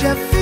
Jeff.